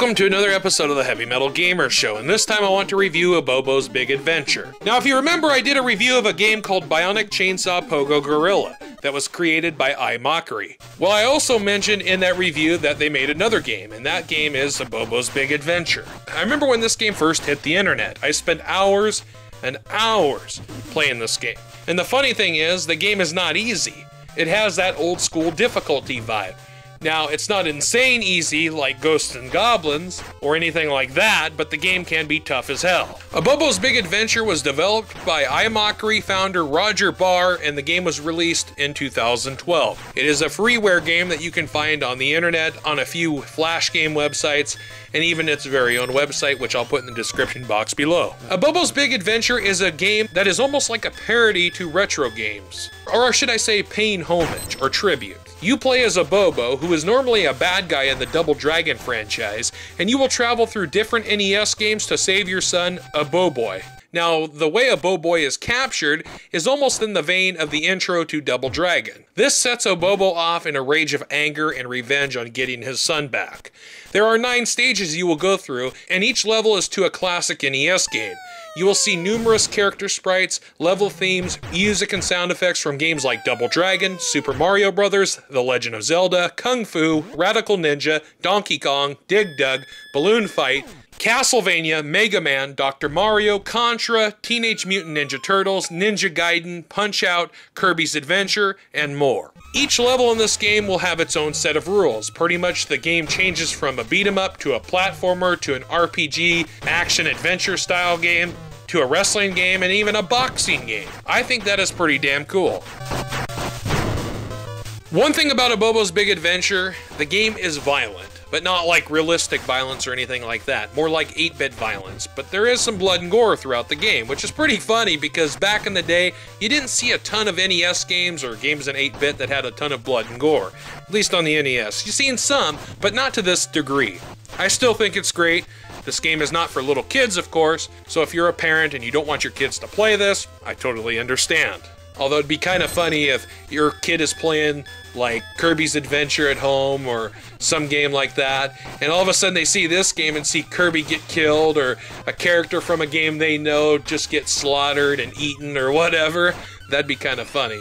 Welcome to another episode of the Heavy Metal Gamer Show, and this time I want to review Abobo's Big Adventure. Now, if you remember, I did a review of a game called Bionic Chainsaw Pogo Gorilla that was created by iMockery. Well, I also mentioned in that review that they made another game, and that game is Abobo's Big Adventure. I remember when this game first hit the internet. I spent hours and hours playing this game. And the funny thing is, the game is not easy. It has that old school difficulty vibe. Now, it's not insane easy like Ghosts and Goblins or anything like that, but the game can be tough as hell. Abobo's Big Adventure was developed by iMockery founder Roger Barr, and the game was released in 2012. It is a freeware game that you can find on the internet, on a few flash game websites, and even its very own website, which I'll put in the description box below. Abobo's Big Adventure is a game that is almost like a parody to retro games, or should I say paying homage or tribute. You play as Abobo, who is normally a bad guy in the Double Dragon franchise, and you will travel through different NES games to save your son, Aboboy. Now, the way Aboboy is captured is almost in the vein of the intro to Double Dragon. This sets Abobo off in a rage of anger and revenge on getting his son back. There are 9 stages you will go through, and each level is to a classic NES game. You will see numerous character sprites, level themes, music and sound effects from games like Double Dragon, Super Mario Bros., The Legend of Zelda, Kung Fu, Radical Ninja, Donkey Kong, Dig Dug, Balloon Fight, Castlevania, Mega Man, Dr. Mario, Contra, Teenage Mutant Ninja Turtles, Ninja Gaiden, Punch-Out, Kirby's Adventure, and more. Each level in this game will have its own set of rules. Pretty much the game changes from a beat-em-up to a platformer to an RPG, action-adventure style game, to a wrestling game, and even a boxing game. I think that is pretty damn cool. One thing about Abobo's Big Adventure, the game is violent, but not like realistic violence or anything like that, more like 8-bit violence. But there is some blood and gore throughout the game, which is pretty funny because back in the day, you didn't see a ton of NES games or games in 8-bit that had a ton of blood and gore, at least on the NES. You've seen some, but not to this degree. I still think it's great. This game is not for little kids, of course, so if you're a parent and you don't want your kids to play this, I totally understand. Although it'd be kind of funny if your kid is playing like Kirby's Adventure at home or some game like that, and all of a sudden they see this game and see Kirby get killed or a character from a game they know just get slaughtered and eaten or whatever. That'd be kind of funny.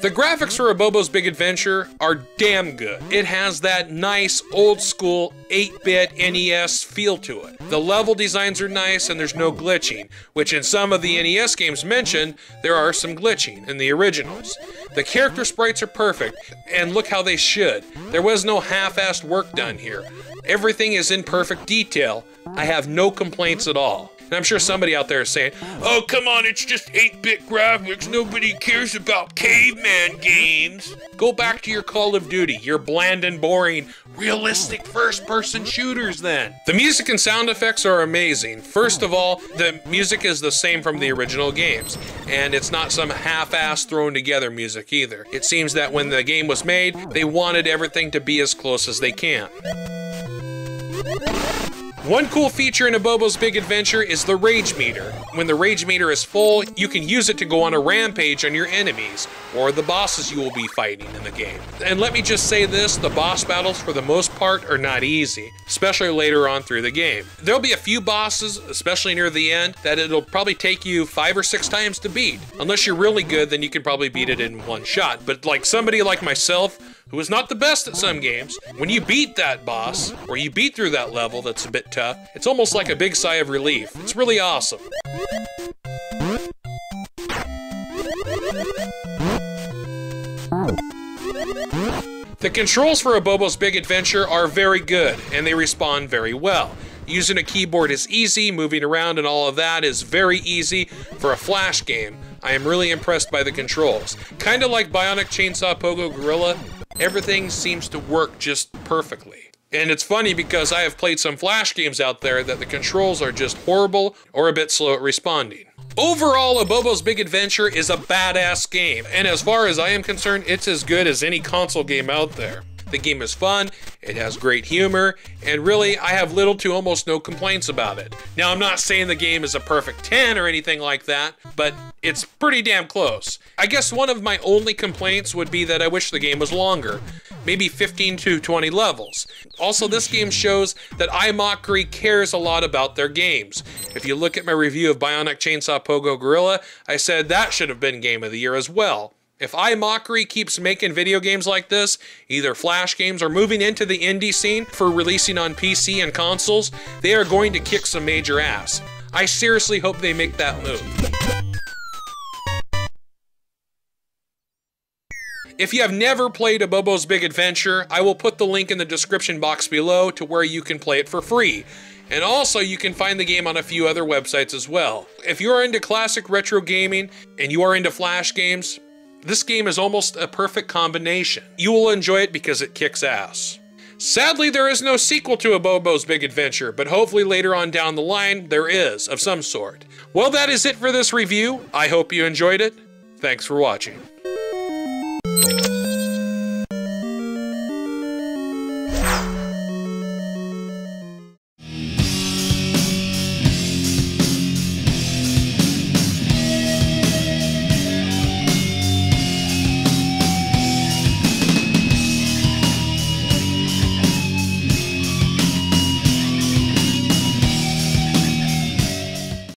The graphics for Abobo's Big Adventure are damn good. It has that nice old school 8-bit NES feel to it. The level designs are nice and there's no glitching, which in some of the NES games mentioned, there are some glitching in the originals. The character sprites are perfect, and look how they should. There was no half-assed work done here. Everything is in perfect detail. I have no complaints at all. And I'm sure somebody out there is saying, "Oh, come on, it's just 8-bit graphics. Nobody cares about caveman games." Go back to your Call of Duty, your bland and boring, realistic first-person shooters then. The music and sound effects are amazing. First of all, the music is the same from the original games, and it's not some half-ass thrown-together music either. It seems that when the game was made, they wanted everything to be as close as they can. One cool feature in Abobo's Big Adventure is the rage meter. When the rage meter is full, you can use it to go on a rampage on your enemies, or the bosses you will be fighting in the game. And let me just say this, the boss battles for the most part are not easy, especially later on through the game. There'll be a few bosses, especially near the end, that it'll probably take you 5 or 6 times to beat. Unless you're really good, then you can probably beat it in one shot. But like somebody like myself, who is not the best at some games, when you beat that boss, or you beat through that level that's a bit tough, it's almost like a big sigh of relief. It's really awesome. The controls for Abobo's Big Adventure are very good, and they respond very well. Using a keyboard is easy, moving around and all of that is very easy for a flash game. I am really impressed by the controls. Kind of like Bionic Chainsaw Pogo Gorilla, everything seems to work just perfectly. And it's funny because I have played some flash games out there that the controls are just horrible or a bit slow at responding. Overall, Abobo's Big Adventure is a badass game, and as far as I am concerned, it's as good as any console game out there. The game is fun, it has great humor, and really, I have little to almost no complaints about it. Now, I'm not saying the game is a perfect 10 or anything like that, but it's pretty damn close. I guess one of my only complaints would be that I wish the game was longer, maybe 15 to 20 levels. Also, this game shows that iMockery cares a lot about their games. If you look at my review of Bionic Chainsaw Pogo Gorilla, I said that should have been Game of the Year as well. If iMockery keeps making video games like this, either Flash games or moving into the indie scene for releasing on PC and consoles, they are going to kick some major ass. I seriously hope they make that move. If you have never played Abobo's Big Adventure, I will put the link in the description box below to where you can play it for free. And also, you can find the game on a few other websites as well. If you are into classic retro gaming and you are into Flash games, this game is almost a perfect combination. You will enjoy it because it kicks ass. Sadly, there is no sequel to Abobo's Big Adventure, but hopefully later on down the line, there is, of some sort. Well, that is it for this review. I hope you enjoyed it. Thanks for watching.